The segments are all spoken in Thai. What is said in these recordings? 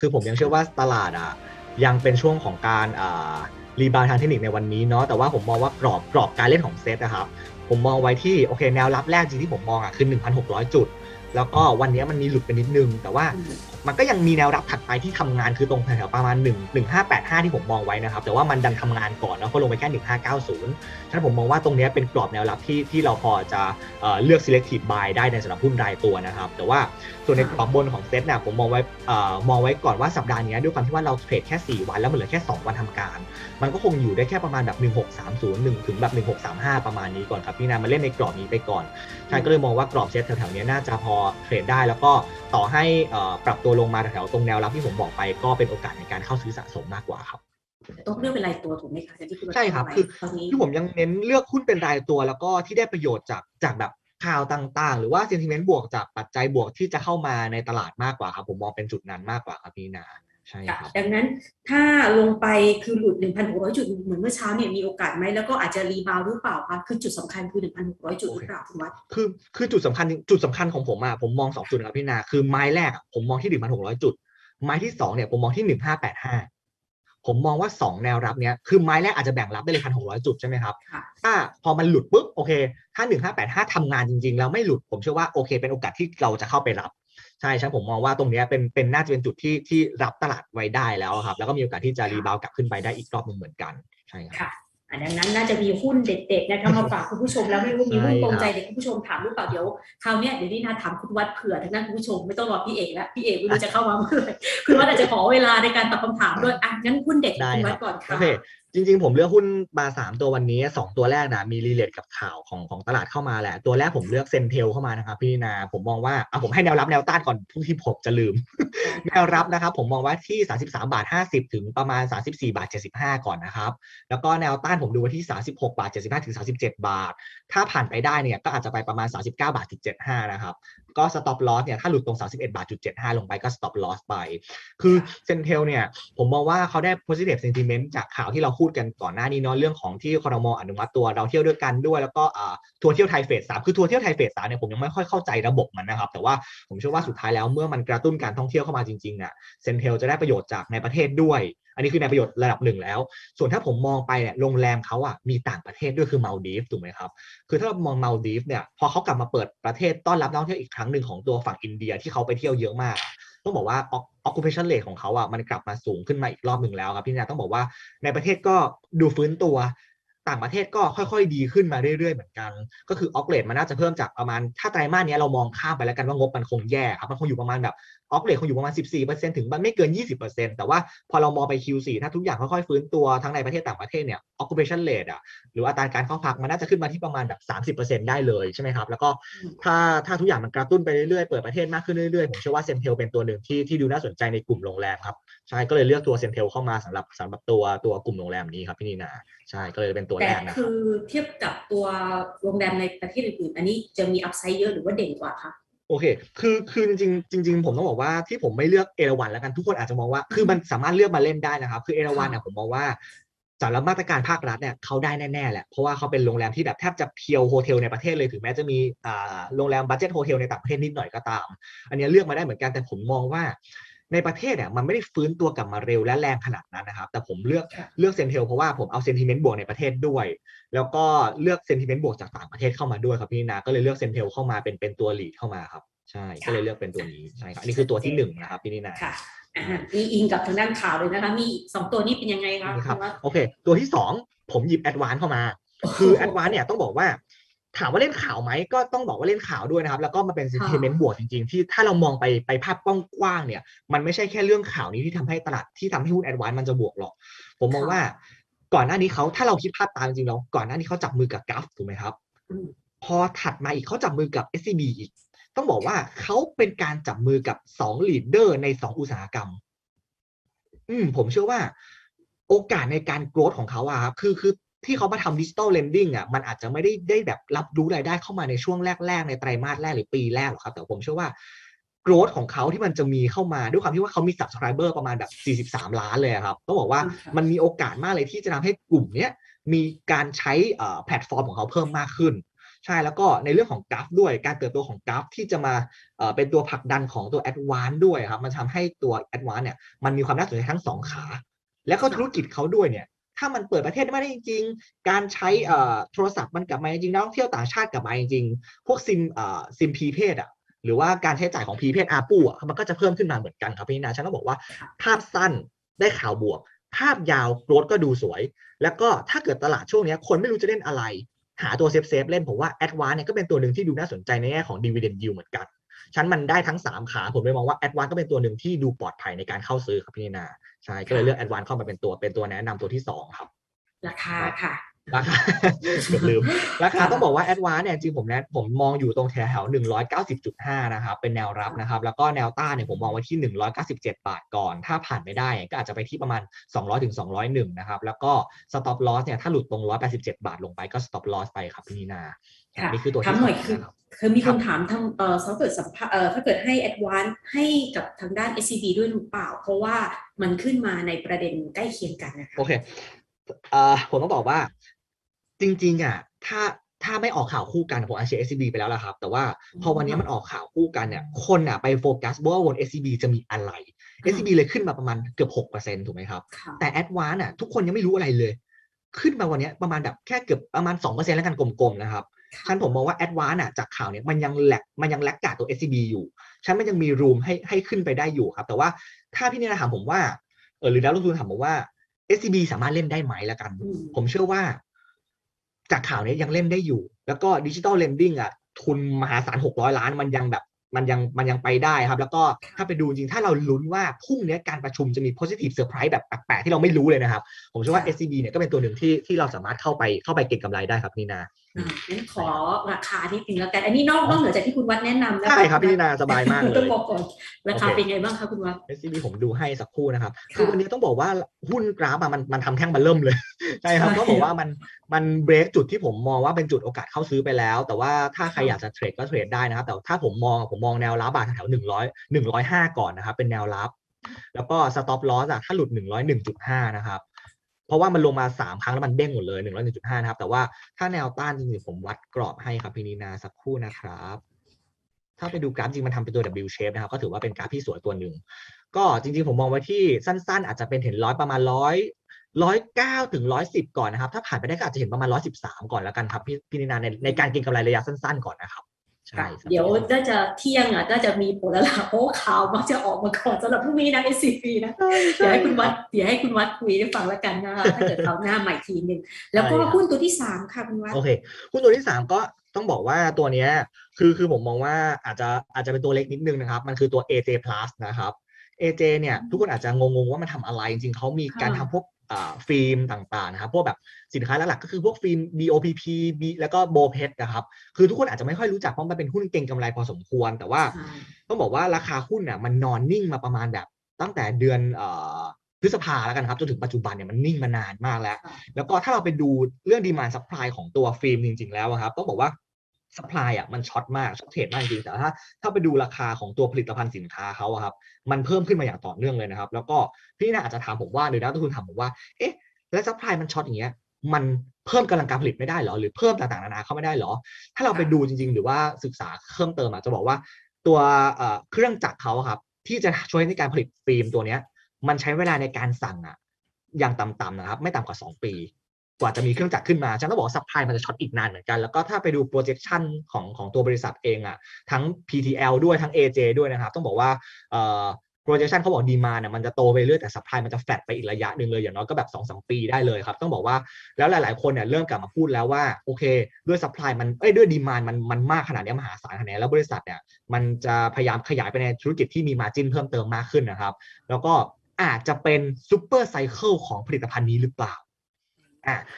คือผมยังเชื่อว่าตลาดอ่ะยังเป็นช่วงของการรีบาวด์ทางเทคนิคในวันนี้เนาะแต่ว่าผมมองว่ากรอบการเล่นของเซตนะครับผมมองไว้ที่โอเคแนวรับแรกจริงที่ผมมองอ่ะคือ 1,600 จุดแล้วก็วันนี้มันมีหลุดไปนิดนึงแต่ว่ามันก็ยังมีแนวรับถัดไปที่ทำงานคือตรงแถวๆประมาณ1,585ที่ผมมองไว้นะครับแต่ว่ามันดันทำงานก่อนแล้วก็ลงไปแค่1,590ฉะนั้นผมมองว่าตรงนี้เป็นกรอบแนวรับที่เราพอจะเลือก selective buy ได้ในสำหรับหุ้นรายตัวนะครับแต่ว่าส่วนในกรอบบนของเซตเนี่ยผมมองไว้ก่อนว่าสัปดาห์นี้ด้วยความที่ว่าเราเทรดแค่4วันแล้วมันเหลือแค่2วันทำการมันก็คงอยู่ได้แค่ประมาณแบบ1630ถึงแบบ1635ประมาณนี้ก่อนครับพี่นามาเล่นในกรอบนี้ไปก่อนฉะนั้นก็เลยมองว่ากรอบเซตแถวๆนี้น่าจะพอเทรดได้แล้วก็ต่อให้ปรับตัวลงมาแถวๆตรงแนวรับที่ผมบอกไปก็เป็นโอกาสในการเข้าซื้อสะสมมากกว่าครับต้องเลือกเป็นรายตัวถูกไหมคะใช่ครับคือผมยังเน้นเลือกหุ้นเป็นรายตัวแล้วก็ที่ได้ประโยชน์จากแบบข่าวต่างๆหรือว่าเซนติเมนต์บวกจากปัจจัยบวกที่จะเข้ามาในตลาดมากกว่าครับผมมองเป็นจุดนั้นมากกว่าครับพี่นาใช่ครับดังนั้นถ้าลงไปคือหลุด 1,600 จุดเหมือนเมื่อเช้าเนี่ยมีโอกาสไหมแล้วก็อาจจะรีบาวด์หรือเปล่าคะคือจุดสำคัญคือ 1,600 จุดหรือเปล่าคุณวัดคือจุดสำคัญของผมอ่ะผมมอง2จุดครับพี่นาคือไม้แรกผมมองที่ 1,600 จุดไม้ที่2เนี่ยผมมองที่ 1,585 ผมมองว่า2แนวรับเนี่ยคือไม้แรกอาจจะแบ่งรับได้เลย 1,600 จุดใช่ไหมครับถ้าพอมันหลุดปุ๊บโอเคถ้า 1,585 ทำงานจริงๆแล้วไม่หลุดผมเชื่อว่าโอเคเป็นโอกาสที่เราจะเข้าไปรับใช่ผมมองว่าตรงนี้เป็นน่าจะเป็นจุดที่รับตลาดไว้ได้แล้วครับแล้วก็มีโอกาสที่จะรีบาวด์กลับขึ้นไปได้อีกรอบนึงเหมือนกันใช่ครับดังนั้นน่าจะมีหุ้นเด็ดๆนะคะมาฝากคุณผู้ชมแล้วไม่รู้มีหุ้นตรงใจเด็กคุณผู้ชมถามหรือเปล่าเดี๋ยวคราวนี้เดี๋ยวนี่นาถามคุณวัดเผื่อทางด้านคุณผู้ชมไม่ต้องรอพี่เอกแล้วพี่เอกไม่รู้จะเข้ามาเมื่อไหร่คุณวัดอาจจะขอเวลาในการตอบคำถามด้วยงั้นหุ้นเด็ดคุณวัดก่อนค่ะจริงๆผมเลือกหุ้นมา3ตัววันนี้2ตัวแรกนะมีรีเลทกับข่าวของตลาดเข้ามาแหละตัวแรกผมเลือกเซนเทลเข้ามานะครับพี่นาผมมองว่าผมให้แนวรับแนวต้านก่อนผู้ที่ผมจะลืม แนวรับนะครับผมมองว่าที่ 33.50 ถึงประมาณ 34.75 ก่อนนะครับแล้วก็แนวต้านผมดูว่าที่ 36.75 ถึง 37 บาทถ้าผ่านไปได้เนี่ยก็อาจจะไปประมาณ 39.75 นะครับก็สต็อปลอสเนี่ยถ้าหลุดตรง 31.75 ลงไปก็สต็อปลอสไปคือเซนเทลเนี่ยผมมองว่าเขาได้ positive sentiment จากข่าวที่เราพูดกันก่อนหน้านี้เนาะเรื่องของที่คมอนุมัติตัวเราเที่ยวด้วยกันด้วยแล้วก็ทัวร์เที่ยวไทยเฟส3คือทัวร์เที่ยวไทยเฟส3เนี่ยผมยังไม่ค่อยเข้าใจระบบมันนะครับแต่ว่าผมเชื่อว่าสุดท้ายแล้วเมื่อมันกระตุ้นการท่องเที่ยวเข้ามาจริงๆอ่ะเซนเทลจะได้ประโยชน์จากในประเทศด้วยอันนี้คือในประโยชน์ระดับหนึ่งแล้วส่วนถ้าผมมองไปเนี่ยโรงแรมเขามีต่างประเทศด้วยคือมัลดีฟถูกไหมครับคือถ้าเรามองมัลดีฟเนี่ยพอเขากลับมาเปิดประเทศต้อนรับนักท่องเที่ยวอีกครั้งหนึ่งของตัวฝั่งอินเดียที่เขาไปเที่ยวเยอะมากต้องบอกว่า occupation rate ของเขามันกลับมาสูงขึ้นมาอีกรอบหนึ่งแล้วครับพี่นาต้องบอกว่าในประเทศก็ดูฟื้นตัวต่างประเทศก็ค่อยๆดีขึ้นมาเรื่อยๆเหมือนกันก็คือออกเรทมันน่าจะเพิ่มจากประมาณถ้าไตรมาสนี้เรามองข้ามไปแล้วกันว่างบมันคงแย่ครับมันคงอยู่ประมาณแบบออกเรทคงอยู่ประมาณ 14% ถึงไม่เกิน 20% แต่ว่าพอเรามองไป Q4 ถ้าทุกอย่างค่อยๆฟื้นตัวทั้งในประเทศต่างประเทศเนี่ย occupation rate หรืออัตราการเข้าพักมันน่าจะขึ้นมาที่ประมาณแบบ 30% ได้เลยใช่ไหมครับแล้วก็ถ้าทุกอย่างมันกระตุ้นไปเรื่อยๆเปิดประเทศมากขึ้นเรื่อยๆผมเชื่อว่าเซนเทลเป็นตัวหนึ่งที่ดูน่าสนใจในกลุ่มโรงแรมครับใช่ก็เลยเลือกตัวเซนเทลเข้ามาสำหรับตัวกลุ่มโรงแรมนี้ครับพี่นีนาใช่ก็เลยเป็นตัวแรกนะคือเทียบกับตัวโรงแรมในประเทศอื่นๆอันนี้จะมีอัพไซด์เยอะหรือว่าเด่นกว่าคะโอเคคือจริงผมต้องบอกว่าที่ผมไม่เลือกเอราวัณแล้วกันทุกคนอาจจะมองว่าคือมันสามารถเลือกมาเล่นได้นะครับคือเอราวัณผมมองว่าสำหรับมาตรการภาครัฐเนี่ยเขาได้แน่ๆแหละเพราะว่าเขาเป็นโรงแรมที่แบบแทบจะเพียวโฮเทลในประเทศเลยถึงแม้จะมีโรงแรมบัดเจ็ตโฮเทลในต่างประเทศนิดหน่อยก็ตามอันนี้เลือกมาได้เหมือนกันแต่ผมมองว่าในประเทศมันไม่ได้ฟื้นตัวกลับมาเร็วและแรงขนาดนั้นนะครับแต่ผมเลือกเซนเทลเพราะว่าผมเอาเซนติเมนต์บวกในประเทศด้วยแล้วก็เลือกเซนติเมนต์บวกจากต่างประเทศเข้ามาด้วยครับพี่นาก็เลยเลือกเซนเทลเข้ามาเป็นตัวลีดเข้ามาครับใช่ก็เลยเลือกเป็นตัวนี้ใช่ครับอันนี้คือตัวที่1นะครับพี่นาค่ะมีอิงกับทางด้านข่าวเลยนะคะมี2ตัวนี้เป็นยังไงครับโอเคตัวที่2ผมหยิบแอดวานซ์เข้ามาคือแอดวานซ์เนี่ยต้องบอกว่าถามว่าเล่นข่าวไหมก็ต้องบอกว่าเล่นข่าวด้วยนะครับแล้วก็มาเป็นเซนติเมนต์บวกจริงๆที่ถ้าเรามองไปภาพกว้างๆเนี่ยมันไม่ใช่แค่เรื่องข่าวนี้ที่ทำให้ตลาดที่ทำให้หุ้นแอดวานซ์มันจะบวกหรอกผมมองว่าก่อนหน้านี้เขาถ้าเราคิดภาพตามจริงแล้วก่อนหน้านี้เขาจับมือกับกัฟถูกไหมครับพอถัดมาอีกเขาจับมือกับ SCB อีกต้องบอกว่าเขาเป็นการจับมือกับ2ลีดเดอร์ใน2อุตสาหกรรมผมเชื่อว่าโอกาสในการโกรธของเขาครับคือที่เขามาทำดิจิตอลเลนดิ้งมันอาจจะไม่ได้แบบรับรู้รายได้เข้ามาในช่วงแรกๆในไตรมาสแรกหรือปีแรกหรอกครับแต่ผมเชื่อว่าโกรธของเขาที่มันจะมีเข้ามาด้วยความที่ว่าเขามี Subscriber ประมาณแบบ43ล้านเลยครับต้องบอกว่ามันมีโอกาสมากเลยที่จะทำให้กลุ่มนี้มีการใช้แพลตฟอร์มของเขาเพิ่มมากขึ้ ใช่แล้วก็ในเรื่องของกราฟด้วยการเติบโตของกราฟที่จะมาเป็นตัวผลักดันของตัวแอดวานซ์ด้วยครับมันทำให้ตัวแอดวานซ์เนี่ยมันมีความน่าสนใจทั้งสองขาแล้วก็ธุรกิจเขาด้วยเนี่ยถ้ามันเปิดประเทศไม่ได้จริงๆการใช้โทรศัพท์มันกลับมาจริงๆนักท่องเที่ยวต่างชาติกลับมาจริงๆพวกซิมพีเพดอ่ะหรือว่าการใช้จ่ายของพีเพดอาปูอ่ะมันก็จะเพิ่มขึ้นมาเหมือนกันครับพี่นาฉันก็บอกว่าภาพสั้นได้ข่าวบวกภาพยาวโกรธก็ดูสวยแล้วก็ถ้าเกิดตลาดช่วงนี้คนไม่รู้จะเล่นอะไรหาตัวเซฟเล่นผมว่าแอดวานซ์เนี่ยก็เป็นตัวหนึ่งที่ดูน่าสนใจในแง่ของ dividend yield เหมือนกันฉันมันได้ทั้ง3ขาผมเลยมองว่าแอดวานซ์ก็เป็นตัวหนึ่งที่ดูปลอดภัยในการเข้าซื้อครับพี่นาใช่ก็เลยเลือกแอดวานซ์เข้ามาเป็นตัวแนะนำตัวที่2ครับราคาค่ะลืมราคาต้องบอกว่าแอดวานซ์เนี่ยจริงผมมองอยู่ตรงแถว190.5 นะครับเป็นแนวรับนะครับแล้วก็แนวต้านเนี่ยผมมองไว้ที่197 บาทก่อนถ้าผ่านไม่ได้ก็อาจจะไปที่ประมาณ200 ถึง 201นะครับแล้วก็สต็อปลอสเนี่ยถ้าหลุดตรง187 บาทลงไปก็สต็อปลอสไปครับพี่นานี่คือตัวที่2คือมีคนถามทางถ้าเกิดให้แอดวานซ์ให้กับทางด้าน SCB ด้วยหรือเปล่าเพราะว่ามันขึ้นมาในประเด็นใกล้เคียงกันนะคะโอเคผมต้องบอกว่าจริงๆถ้าไม่ออกข่าวคู่กันผมอาจจะ SCB ไปแล้วล่ะครับแต่ว่าพอวันนี้มันออกข่าวคู่กันเนี่ยคนไปโฟกัสว่าวน SCB จะมีอะไร SCB เลยขึ้นมาประมาณเกือบ 6% ถูกไหมครับแต่แอดวานซ์ทุกคนยังไม่รู้อะไรเลยขึ้นมาวันนี้ประมาณแบบแค่เกือบประมาณ 2% แล้วกันกลมๆนะครับฉันผมมองว่าแอดวานซ์จากข่าวเนี่ยมันยังแลกกาดตัว SCB อยู่ฉันมันยังมีรูมให้ขึ้นไปได้อยู่ครับแต่ว่าถ้าพี่เนี่ยถามผมว่าหรือนักลงทุนถามผมว่า SCB สามารถเล่นได้ไหมละกันผมเชื่อว่าจากข่าวนี้ยังเล่นได้อยู่แล้วก็ดิจิทัลเลนดิ้งทุนมหาศาล600 ล้านมันยังไปได้ครับแล้วก็ถ้าไปดูจริงถ้าเราลุ้นว่าพรุ่งนี้การประชุมจะมี positive surprise แบบแปลกๆที่เราไม่รู้เลยนะครับผมเชื่อว่า SCB เนี่ยก็เป็นตัวหนึ่งที่เราสามารถเข้าไปเก็งกำไรได้ครับนี่นางั้นขอราคานิดนึงแล้วกันอันนี้นอกเหนือจากที่คุณวัดแนะนำแล้วใช่ครับพี่นาสบายมากเลยต้องบอกก่อนราคาเป็นไงบ้างคะคุณวัด SCB ผมดูให้สักครู่นะครับคือวันนี้ต้องบอกว่าหุ้นกราฟมันทำแท่งบัลเริ่มเลยใช่ครับก็บอกว่ามันเบรกจุดที่ผมมองว่าเป็นจุดโอกาสเข้าซื้อไปแล้วแต่ว่าถ้าใครอยากจะเทรดก็เทรดได้นะครับแต่ถ้าผมมองแนวรับบาทแถว100-105ก่อนนะครับเป็นแนวรับแล้วก็สต็อปลอสถ้าหลุด101.5นะครับเพราะว่ามันลงมา3ครั้งแล้วมันเด้งหมดเลย 101.5 นะครับแต่ว่าถ้าแนวต้านจริงๆผมวัดกรอบให้ครับพี่นีนาสักครู่นะครับถ้าไปดูกราฟจริงมันทำเป็นตัว W shape นะครับก็ถือว่าเป็นกราฟที่สวยตัวหนึ่งก็จริงๆผมมองไว้ที่สั้นๆอาจจะเป็นเห็น100ประมาณ109 ถึง 110ก่อนนะครับถ้าผ่านไปได้ก็อาจจะเห็นประมาณ113ก่อนแล้วกันครับพี่นีนาในการเก็งกำไรระยะสั้นๆก่อนนะครับเดี๋ยวน่าจะเที่ยงน่าจะมีผลละเพราะข่าวมักจะออกมาก่อนสำหรับพรุ่งนี้นะ SCB นะเดี๋ยวให้คุณวัดคุยได้ฟังแล้วกันนะคะถ้าเกิดเอาหน้าใหม่ทีนึงแล้วก็หุ้นตัวที่3ค่ะคุณวัดโอเคหุ้นตัวที่3ก็ต้องบอกว่าตัวเนี้ยคือผมมองว่าอาจจะเป็นตัวเล็กนิดนึงนะครับมันคือตัว AJ Plus นะครับ AJ เนี่ยทุกคนอาจจะงงๆว่ามันทำอะไรจริงๆเขามีการทำพวกฟิล์มต่างๆนะครับพวกแบบสินค้าหลักๆก็คือพวกฟิล์ม BOPP แล้วก็ BOPET นะครับคือทุกคนอาจจะไม่ค่อยรู้จักเพราะมันเป็นหุ้นเก่งกำไรพอสมควรแต่ว่าต้องบอกว่าราคาหุ้นมันนอนนิ่งมาประมาณแบบตั้งแต่เดือนพฤษภาแล้วกันครับจนถึงปัจจุบันเนี่ยมันนิ่งมานานมากแล้วก็ถ้าเราไปดูเรื่อง demand supply ของตัวฟิล์มจริงๆแล้วครับต้องบอกว่า supply มันช็อตมากช็อตเทรดมากจริงแต่ถ้าไปดูราคาของตัวผลิตภัณฑ์สินค้าเขาครับมันเพิ่มขึ้นมาอย่างต่อเนื่องเลยนะครับแล้วก็พี่น่าอาจจะถามผมว่าหรือนักลงทุนถามผมว่าเอ๊ะแล้วซัพพลายมันช็อตอย่างเงี้ยมันเพิ่มกำลังการผลิตไม่ได้หรอหรือเพิ่มต่างๆนานาเข้าไม่ได้หรอถ้าเราไปดูจริงๆหรือว่าศึกษาเพิ่มเติมจะบอกว่าตัวเครื่องจักรเขาครับที่จะช่วยในการผลิตฟิล์มตัวเนี้ยมันใช้เวลาในการสั่งอย่างต่ำๆนะครับไม่ต่ำกว่า2 ปีกว่าจะมีเครื่องจักรขึ้นมาฉันต้องบอกซัพพลายมันจะช็อตอีกนานเหมือนกันแล้วก็ถ้าไปดู projection ของตัวบริษัทเองทั้ง PTL ด้วยทั้ง AJ ด้วยนะครับต้องบอกว่าprojection เขาบอก demand มันจะโตไปเรื่อยแต่ supply มันจะแฟลตไปอีกระยะหนึ่งเลยอย่างน้อยก็แบบ 2-3 ปีได้เลยครับต้องบอกว่าแล้วหลายๆคนเริ่มกลับมาพูดแล้วว่าโอเคด้วย supply มันด้วย demand มันมากขนาดนี้มหาศาลขนาดนี้แล้วบริษัทมันจะพยายามขยายไปในธุรกิจที่มี margin เพิ่มเติมมากขึ้นนะครับแล้วก็อาจจะเป็น super cycle ของผลิตภัณฑ์นี้หรือเปล่า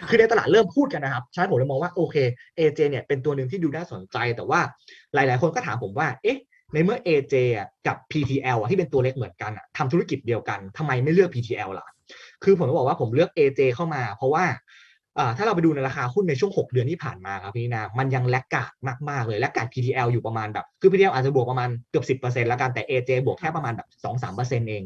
คือในตลาดเริ่มพูดกันนะครับใช่ผมเลยมองว่าโอเค AJ เนี่ยเป็นตัวหนึ่งที่ดูน่าสนใจแต่ว่าหลายๆคนก็ถามผมว่าเอ๊ะในเมื่อ AJ กับ PTL ที่เป็นตัวเล็กเหมือนกันทำธุรกิจเดียวกันทำไมไม่เลือก PTL ล่ะคือผมก็บอกว่าผมเลือก AJ เข้ามาเพราะว่าถ้าเราไปดูในราคาหุ้นในช่วง6 เดือนที่ผ่านมาครับพี่นามันยังแลกกาดมากๆเลยแลกกาด PTL อยู่ประมาณแบบคือ PTL อาจจะบวกประมาณเกือบ 10% แล้วกันแต่ AJ บวกแค่ประมาณแบบ 2-3% เอง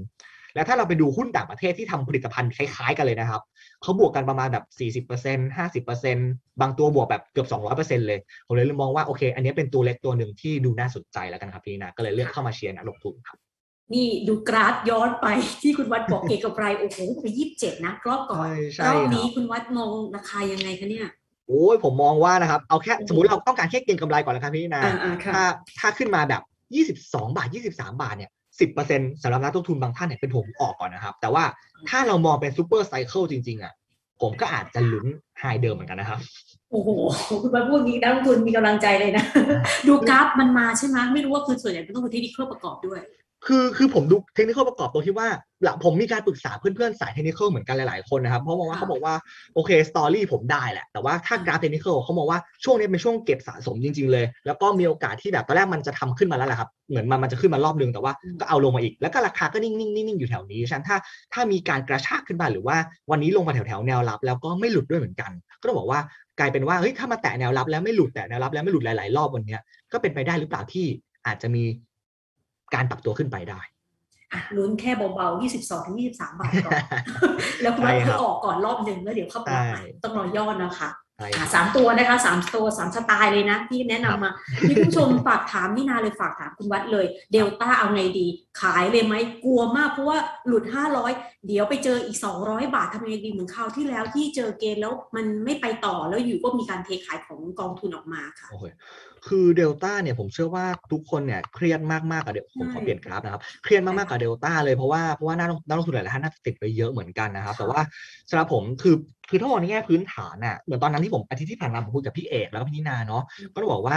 และถ้าเราไปดูหุ้นต่างประเทศที่ทำผลิตภัณฑ์คล้ายๆกันเลยนะครับเขาบวกกันประมาณแบบ 40% 50% บางตัวบวกแบบเกือบ 200% เลยผมเลยมองว่าโอเคอันนี้เป็นตัวเล็กตัวหนึ่งที่ดูน่าสนใจแล้วกันครับพี่นะก็เลยเลือกเข้ามาเชียร์นักลงทุนครับนี่ดูกราฟย้อนไปที่คุณวัดบอกเกกำไรโอ้โหไป27นะรอบก่อนรอบนี้คุณวัดมองราคายังไงคะเนี่ยโอ้ยผมมองว่านะครับเอาแค่สมมติเราต้องการแค่เก็งกำไรก่อนนะครับพี่นาถ้าขึ้นมาแบบ22 บาท23 บาทเนี่ย10% สำหรับนักลงทุนบางท่านเนี่ยเป็นผมออกก่อนนะครับแต่ว่าถ้าเรามองเป็นซูเปอร์ไซเคิลจริงๆอ่ะผมก็อาจจะลุ้นไฮเดิมเหมือนกันนะครับโอ้โหคุณมาพูดนี้นักลงทุนมีกำลังใจเลยนะดูกราฟมันมาใช่ไหมไม่รู้ว่าคือส่วนใหญ่เป็นต้องดูเทคนิคประกอบด้วยคือผมดูเทคนิคประกอบตรงที่ว่าผมมีการปรึกษาเพื่อนๆสายเทคนิคเหมือนกันหลายๆคนนะครับเพราะมองว่าเขาบอกว่าโอเคสตอรี่ผมได้แหละแต่ว่าถ้ากราฟเทคนิคเขามองว่าช่วงนี้เป็นช่วงเก็บสะสมจริงๆเลยแล้วก็มีโอกาสที่แบบตอนแรกมันจะทำขึ้นมาแล้วแหละครับเหมือนมันจะขึ้นมารอบนึงแต่ว่าก็เอาลงมาอีกแล้วก็ราคาก็นิ่งๆๆอยู่แถวนี้ฉะนั้นถ้ามีการกระชากขึ้นมาหรือว่าวันนี้ลงมาแถวๆแนวรับแล้วก็ไม่หลุดด้วยเหมือนกันก็ต้องบอกว่ากลายเป็นว่าเฮ้ยถ้ามาแตะแนวรับแล้วไม่หลุดแตะแนวรับแล้วไม่หลุดหลายๆรอบวันนี้ก็เป็นไปได้หรือเปล่าที่อาจจะมีการปรับตัวขึ้นไปได้ลุ้นแค่เบาๆ 22-23 บาทก่อนแล้วคุณก็ออกก่อนรอบหนึ่งแล้วเดี๋ยวเข้าไปต้องรอย่อนะคะ3ตัวนะคะ3ตัว3สไตล์เลยนะที่แนะนำมามีผู้ชมฝากถามนี่นาเลยฝากถามคุณวัดเลยเดลต้าเอาไงดีขายเลยไหมกลัวมากเพราะว่าหลุด500เดี๋ยวไปเจออีก200 บาททำไงดีเหมือนคราวที่แล้วที่เจอเกณฑ์แล้วมันไม่ไปต่อแล้วอยู่ก็มีการเทขายของกองทุนออกมาค่ะคือเดลต้าเนี่ยผมเชื่อว่าทุกคนเนี่ยเครียดมากๆกับเดลต้าผมขอเปลี่ยนกราฟนะครับเครียดมากๆกับเดลต้าเลยเพราะว่านักลงทุนหลายท่านน่าจะติดไปเยอะเหมือนกันนะครับแต่ว่าสำหรับผมคือถ้ามองในแง่พื้นฐานน่ะเหมือนตอนนั้นที่ผมอาทิตย์ที่ผ่านมาผมคุยกับพี่เอกแล้วก็พี่นินาเนาะก็บอกว่า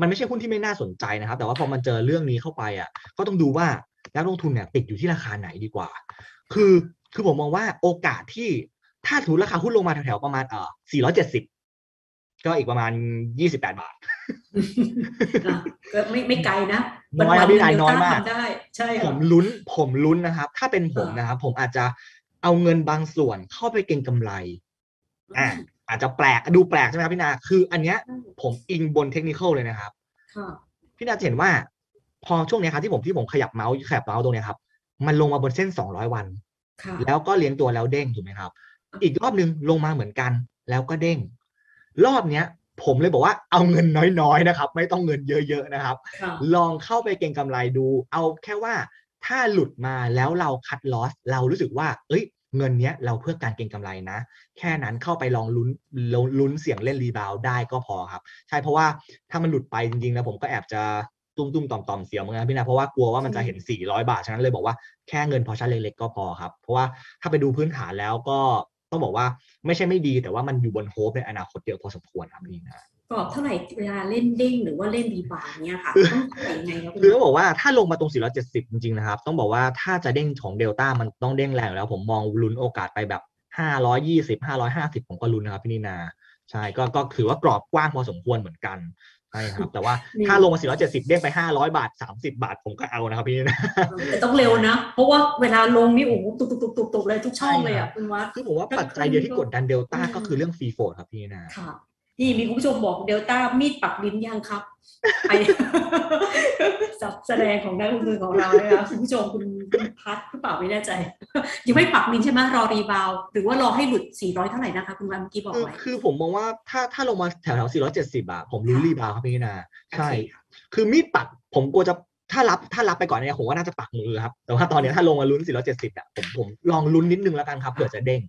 มันไม่ใช่หุ้นที่ไม่น่าสนใจนะครับแต่ว่าพอมันเจอเรื่องนี้เข้าไปอ่ะก็ต้องดูว่านักลงทุนเนี่ยติดอยู่ที่ราคาไหนดีกว่าคือผมมองว่าโอกาสที่ถ้าถูราคาหุ้นลงมาแถวๆประมาณ470ก็อีกประมาณ28 บาทก็ไม่ไกลนะน้อยไม่ได้น้อยมากได้ใช่ผมลุ้นนะครับถ้าเป็นผมนะครับผมอาจจะเอาเงินบางส่วนเข้าไปเก็งกำไรอาจจะแปลกดูแปลกใช่ไหมครับพี่นาคืออันเนี้ยผมอิงบนเทคนิคเลยนะครับพี่นาจะเห็นว่าพอช่วงนี้ครับที่ผมขยับเมาส์ตรงนี้ครับมันลงมาบนเส้น200 วันแล้วก็เลี้ยงตัวแล้วเด้งถูกไหมครับอีกรอบนึงลงมาเหมือนกันแล้วก็เด้งรอบเนี้ยผมเลยบอกว่าเอาเงินน้อยๆนะครับไม่ต้องเงินเยอะๆนะครับลองเข้าไปเก็งกำไรดูเอาแค่ว่าถ้าหลุดมาแล้วเราคัทลอสเรารู้สึกว่าเอ้ยเงินเนี้ยเราเพื่อการเก็งกำไรนะแค่นั้นเข้าไปลองลุ้นเสี่ยงเล่นรีบาวได้ก็พอครับใช่เพราะว่าถ้ามันหลุดไปจริงๆนะผมก็แอบจะตุ้มๆต่อมๆเสียเหมือนกันพี่นะเพราะว่ากลัวว่ามันจะเห็น400 บาทฉะนั้นเลยบอกว่าแค่เงินพอชั่นเล็กๆก็พอครับเพราะว่าถ้าไปดูพื้นฐานแล้วก็ต้องบอกว่าไม่ใช่ไม่ดีแต่ว่ามันอยู่บนโฮปในอนาคตเดียวพอสมควรครับนี่นะกรอบเท่าไหร่เวลาเล่นเด้งหรือว่าเล่นดีบาร์เนี่ยค่ะต้องเท่าไหร่ไงครับคือต้องบอกว่าถ้าลงมาตรง470จริงๆนะครับต้องบอกว่าถ้าจะเด้งของเดลต้ามันต้องเด้งแรงแล้วผมมองลุ้นโอกาสไปแบบ520 550ผมก็ลุ้นนะครับพี่นีนาใช่ก็ถือว่ากรอบกว้างพอสมควรเหมือนกันใช่ครับแต่ว่าถ้าลงมา470เด้งไป500 บาท30 บาทผมก็เอานะครับพี่นะแต่ต้องเร็วนะเพราะว่าเวลาลงนี่โอ้โหตุบๆเลยทุกช่องเลยอ่ะคุณวัดคือผมว่าปัจจัยเดียวที่กดดันเดลต้าก็คือเรื่องฟรีโฟลครับพี่นาค่ะนี่มีคุณผู้ชมบอกเดลต้ามีดปักลิ้นยังครับไอ้แสดงของนักลงทุนของเราเลยครับคุณผู้ชมคุณพัดหรือเปล่าไม่แน่ใจยังไม่ปักลิ้นใช่ไหมรอรีบาวหรือว่ารอให้หลุด400เท่าไหร่นะคะคุณวันเมื่อกี้บอกไว้คือผมมองว่าถ้าลงมาแถวๆ470อ่ะผมรู้รีบาวครับพี่นาใช่คือมีดปักผมกลัวจะถ้ารับไปก่อนเนี่ยผมว่าน่าจะปักมือครับแต่ว่าตอนนี้ถ้าลงมาลุ้น470อ่ะผมลองลุ้นนิดนึงแล้วกันครับเผื่อจะเด้ง